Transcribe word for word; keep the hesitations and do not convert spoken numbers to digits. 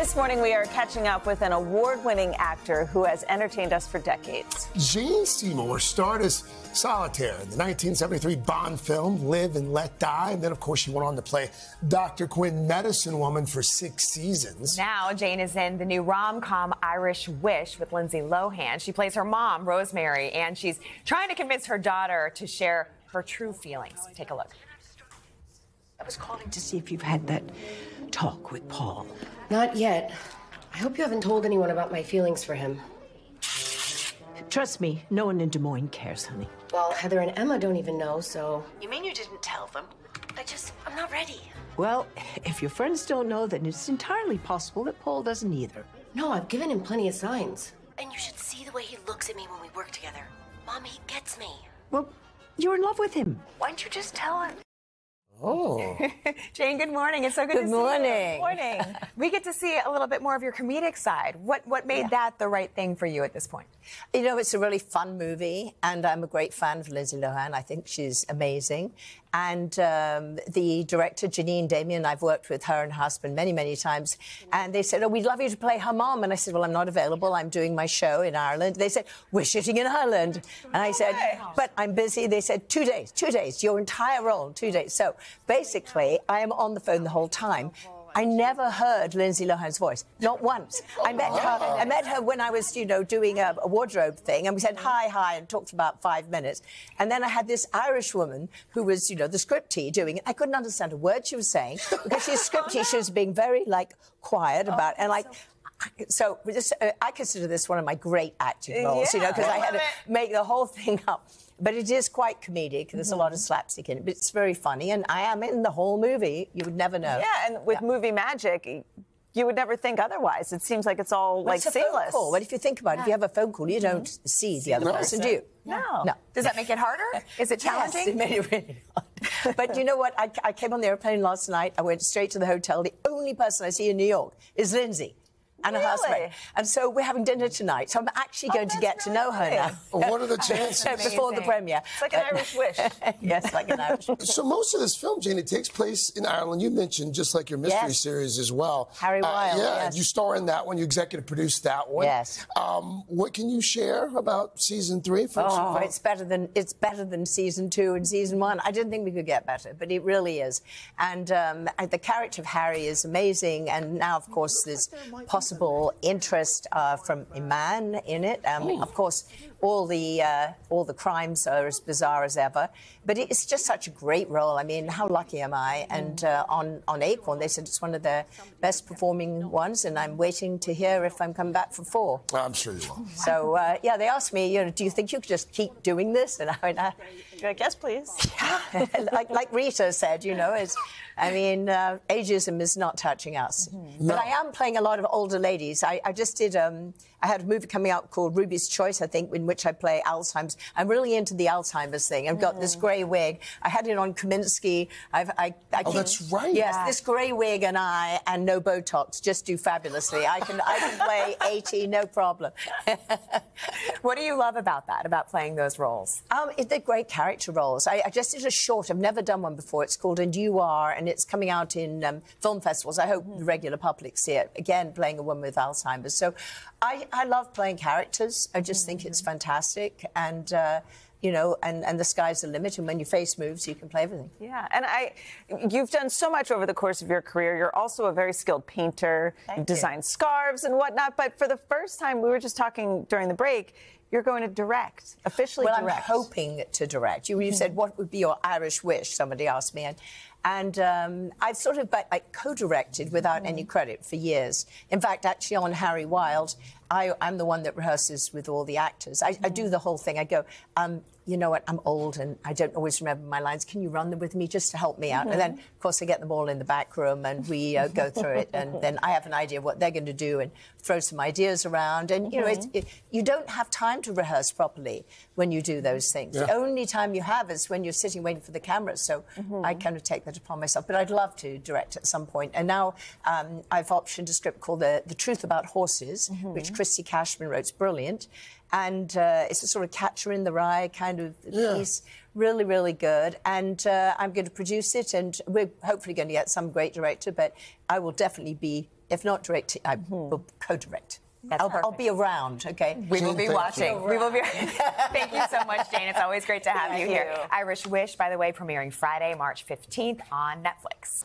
This morning, we are catching up with an award-winning actor who has entertained us for decades. Jane Seymour starred as Solitaire in the nineteen seventy-three Bond film Live and Let Die, and then, of course, she went on to play Doctor Quinn, Medicine Woman for six seasons. Now, Jane is in the new rom-com Irish Wish with Lindsay Lohan. She plays her mom, Rosemary, and she's trying to convince her daughter to share her true feelings. Take a look. I was calling to see if you've had that talk with Paul. Not yet. I hope you haven't told anyone about my feelings for him. Trust me, no one in Des Moines cares, honey. Well, Heather and Emma don't even know, so... You mean you didn't tell them? I just... I'm not ready. Well, if your friends don't know, then it's entirely possible that Paul doesn't either. No, I've given him plenty of signs. And you should see the way he looks at me when we work together. Mom, he gets me. Well, you're in love with him. Why don't you just tell him? Oh. Jane, good morning. It's so good, good to morning. see you. Good morning. We get to see a little bit more of your comedic side. What what made yeah. that the right thing for you at this point? You know, it's a really fun movie, and I'm a great fan of Lindsay Lohan. I think she's amazing. And um, the director, Janine Damian, I've worked with her and her husband many, many times, and they said, oh, we'd love you to play her mom. And I said, well, I'm not available. I'm doing my show in Ireland. They said, we're shooting in Ireland. And I said, but I'm busy. They said, two days, two days, your entire role, two days. So basically, I am on the phone the whole time. I never heard Lindsay Lohan's voice, not once. I met her. I met her when I was, you know, doing a, a wardrobe thing, and we said hi, hi, and talked for about five minutes. And then I had this Irish woman who was, you know, the scriptie doing it. I couldn't understand a word she was saying because she's scriptie. Oh, no. She was being very like quiet about oh, and like. So So just, uh, I consider this one of my great acting roles, yeah, you know, because I, I had to it. make the whole thing up. But it is quite comedic. There's mm-hmm. a lot of slapstick in it, but it's very funny. And I am in the whole movie. You would never know. Yeah, and with yeah. movie magic, you would never think otherwise. It seems like it's all, well, like, it's seamless. Phone call. Well, if you think about it, yeah. if you have a phone call, you mm-hmm. don't see the other no, person, do you? No. No. Does that make it harder? Is it challenging? Yes, it made it really hard. But you know what? I, I came on the airplane last night. I went straight to the hotel. The only person I see in New York is Lindsay. And really? a husband. And so we're having dinner tonight. So I'm actually going oh, to get nice. to know her now. Well, what are the chances? Before the premiere. It's like an Irish wish. Yes, like an Irish wish. So most of this film, Jane, it takes place in Ireland. You mentioned, just like your mystery yes. series as well. Harry Wild. Uh, yeah, yes. You star in that one. You executive produced that one. Yes. Um, what can you share about season three? For oh, it's better than it's better than season two and season one. I didn't think we could get better, but it really is. And um, the character of Harry is amazing. And now, of course, there's possible. interest uh, from Iman in it. Um, of course, all the uh, all the crimes are as bizarre as ever, but it's just such a great role. I mean, how lucky am I? And uh, on on Acorn, they said it's one of the best performing ones, and I'm waiting to hear if I'm coming back for four. I'm sure you will. So uh, yeah, they asked me, you know, do you think you could just keep doing this? And I went, uh, you're like, yes, please. Yeah. like like Rita said, you know, it's, I mean, uh, ageism is not touching us. Mm-hmm. But no. I am playing a lot of older ladies. I, I just did, um, I had a movie coming out called Ruby's Choice, I think, in which I play Alzheimer's. I'm really into the Alzheimer's thing. I've got mm. this grey wig. I had it on Kaminsky. I've, I, I oh, keep, that's right. Yes, yeah. this grey wig and I and no Botox just do fabulously. I can, I can play eighty, no problem. What do you love about that, about playing those roles? Um, it, they're great character roles. I, I just did a short. I've never done one before. It's called And You Are, and it's coming out in um, film festivals. I hope mm. the regular public see it. Again, playing a with Alzheimer's. So I, I love playing characters. I just mm-hmm. think it's fantastic. And, uh, you know, and, and the sky's the limit. And when your face moves, you can play everything. Yeah. And I, you've done so much over the course of your career. You're also a very skilled painter. Thank you. Design scarves and whatnot. But for the first time, we were just talking during the break, you're going to direct, officially well, direct. Well, I'm hoping to direct. You, you mm-hmm. said, what would be your Irish wish? Somebody asked me. And, And um, I've sort of I co-directed without mm. any credit for years. In fact, actually on Harry Wild, I, I'm the one that rehearses with all the actors. I, mm. I do the whole thing. I go, um, you know what, I'm old and I don't always remember my lines. Can you run them with me just to help me out? Mm-hmm. And then, of course, I get them all in the back room and we uh, go through it. And then I have an idea of what they're going to do and throw some ideas around. And, you mm-hmm. know, it's, it, you don't have time to rehearse properly when you do those things. Yeah. The only time you have is when you're sitting waiting for the camera. So mm-hmm. I kind of take that upon myself, but I'd love to direct at some point. And now um, I've optioned a script called The, the Truth About Horses, mm-hmm. which Christy Cashman wrote. It's brilliant. And uh, it's a sort of catcher in the rye kind of yeah. piece. Really, really good. And uh, I'm going to produce it, and we're hopefully going to get some great director, but I will definitely be if not direct, I will co-direct. That's I'll, I'll be around, okay? We Jane, will be watching. You. We will be. Thank you so much, Jane. It's always great to have thank you here. You. Irish Wish, by the way, premiering Friday, March fifteenth on Netflix.